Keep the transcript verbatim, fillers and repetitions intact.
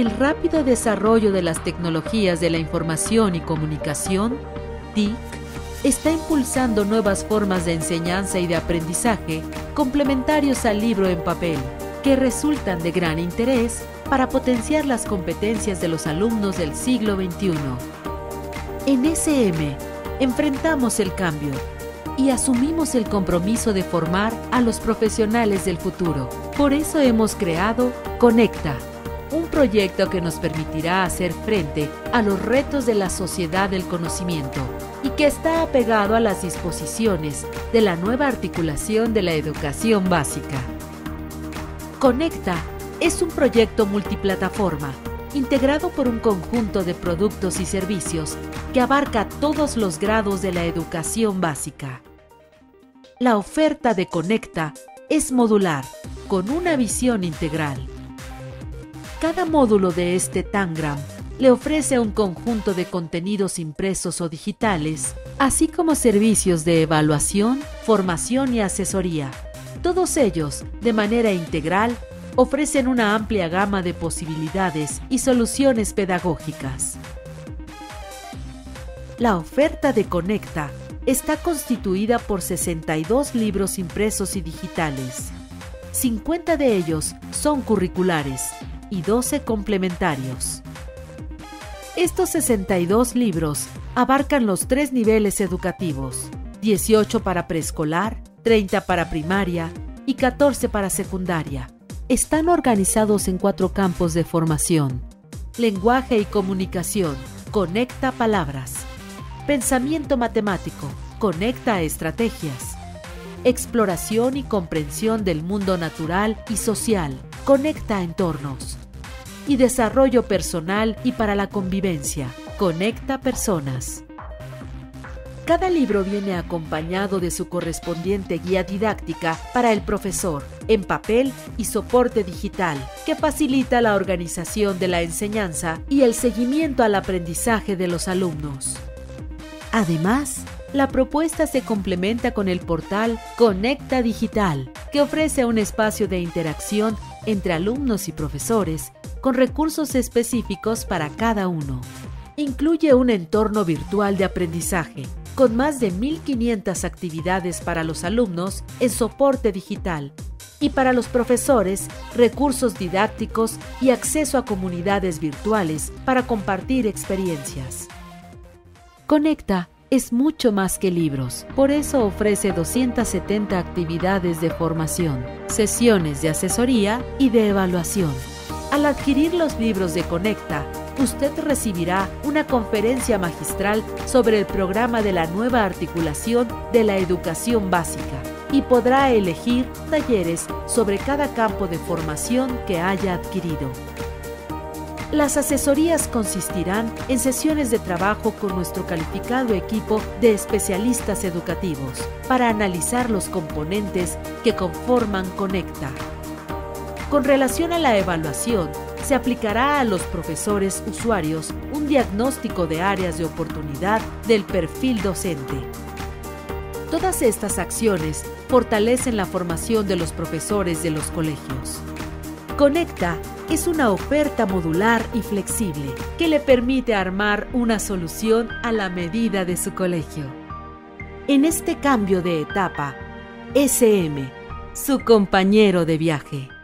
el rápido desarrollo de las tecnologías de la información y comunicación, T I C, está impulsando nuevas formas de enseñanza y de aprendizaje complementarios al libro en papel, que resultan de gran interés para potenciar las competencias de los alumnos del siglo veintiuno. En S M, enfrentamos el cambio y asumimos el compromiso de formar a los profesionales del futuro. Por eso hemos creado Conecta, un proyecto que nos permitirá hacer frente a los retos de la sociedad del conocimiento y que está apegado a las disposiciones de la nueva articulación de la educación básica. Conecta es un proyecto multiplataforma, integrado por un conjunto de productos y servicios que abarca todos los grados de la educación básica. La oferta de Conecta es modular, con una visión integral. Cada módulo de este Tangram le ofrece un conjunto de contenidos impresos o digitales, así como servicios de evaluación, formación y asesoría. Todos ellos, de manera integral, ofrecen una amplia gama de posibilidades y soluciones pedagógicas. La oferta de Conecta está constituida por sesenta y dos libros impresos y digitales. cincuenta de ellos son curriculares y doce complementarios. Estos sesenta y dos libros abarcan los tres niveles educativos, dieciocho para preescolar, treinta para primaria y catorce para secundaria. Están organizados en cuatro campos de formación: lenguaje y comunicación, Conecta palabras; pensamiento matemático, Conecta estrategias; exploración y comprensión del mundo natural y social, Conecta entornos; y desarrollo personal y para la convivencia, Conecta personas. Cada libro viene acompañado de su correspondiente guía didáctica para el profesor, en papel y soporte digital, que facilita la organización de la enseñanza y el seguimiento al aprendizaje de los alumnos. Además, la propuesta se complementa con el portal Conecta Digital, que ofrece un espacio de interacción entre alumnos y profesores con recursos específicos para cada uno. Incluye un entorno virtual de aprendizaje, con más de mil quinientas actividades para los alumnos en soporte digital y para los profesores, recursos didácticos y acceso a comunidades virtuales para compartir experiencias. Conecta es mucho más que libros, por eso ofrece doscientas setenta actividades de formación, sesiones de asesoría y de evaluación. Al adquirir los libros de Conecta, usted recibirá una conferencia magistral sobre el programa de la nueva articulación de la educación básica y podrá elegir talleres sobre cada campo de formación que haya adquirido. Las asesorías consistirán en sesiones de trabajo con nuestro calificado equipo de especialistas educativos para analizar los componentes que conforman Conecta. Con relación a la evaluación, se aplicará a los profesores usuarios un diagnóstico de áreas de oportunidad del perfil docente. Todas estas acciones fortalecen la formación de los profesores de los colegios. Conecta es una oferta modular y flexible que le permite armar una solución a la medida de su colegio. En este cambio de etapa, S M, su compañero de viaje.